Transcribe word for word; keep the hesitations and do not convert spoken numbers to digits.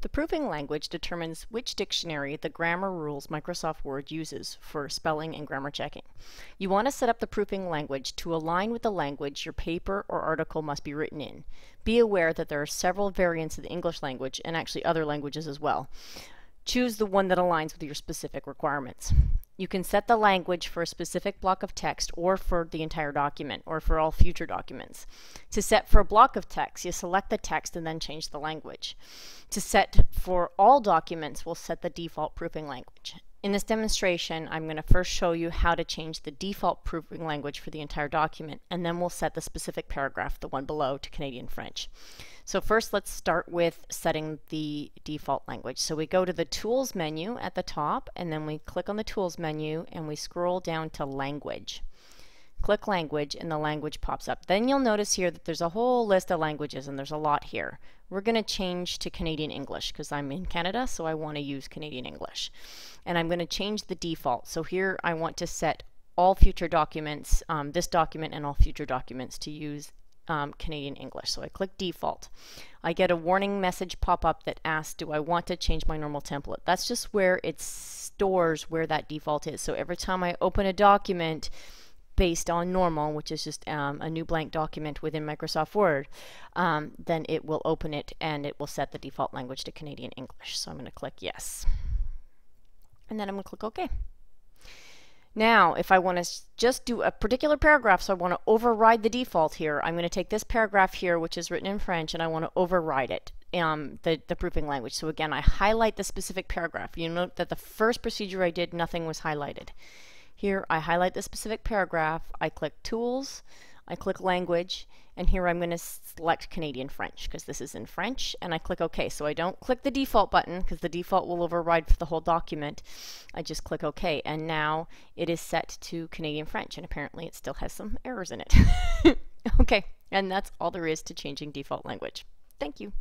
The proving language determines which dictionary the grammar rules Microsoft Word uses for spelling and grammar checking. You want to set up the proving language to align with the language your paper or article must be written in. Be aware that there are several variants of the English language and actually other languages as well. Choose the one that aligns with your specific requirements. You can set the language for a specific block of text or for the entire document or for all future documents. To set for a block of text, you select the text and then change the language. To set for all documents, we'll set the default proofing language. In this demonstration, I'm going to first show you how to change the default proofing language for the entire document, and then we'll set the specific paragraph, the one below, to Canadian French. So first, let's start with setting the default language. So we go to the Tools menu at the top, and then we click on the Tools menu, and we scroll down to Language. Click Language, and the language pops up. Then you'll notice here that there's a whole list of languages, and there's a lot here. We're going to change to Canadian English, because I'm in Canada, so I want to use Canadian English. And I'm going to change the default. So here I want to set all future documents, um, this document and all future documents, to use Um, Canadian English. So I click default. I get a warning message pop up that asks, do I want to change my normal template? That's just where it stores where that default is. So every time I open a document based on normal, which is just um, a new blank document within Microsoft Word, um, then it will open it and it will set the default language to Canadian English. So I'm going to click yes. And then I'm going to click OK. Now, if I want to just do a particular paragraph, so I want to override the default here, I'm going to take this paragraph here, which is written in French, and I want to override it, um, the, the proofing language. So again, I highlight the specific paragraph. You note that the first procedure I did, nothing was highlighted. Here, I highlight the specific paragraph, I click Tools, I click Language, and here I'm going to select Canadian French, because this is in French, and I click OK. So I don't click the default button, because the default will override for the whole document. I just click OK, and now it is set to Canadian French, and apparently it still has some errors in it. Okay, and that's all there is to changing default language. Thank you.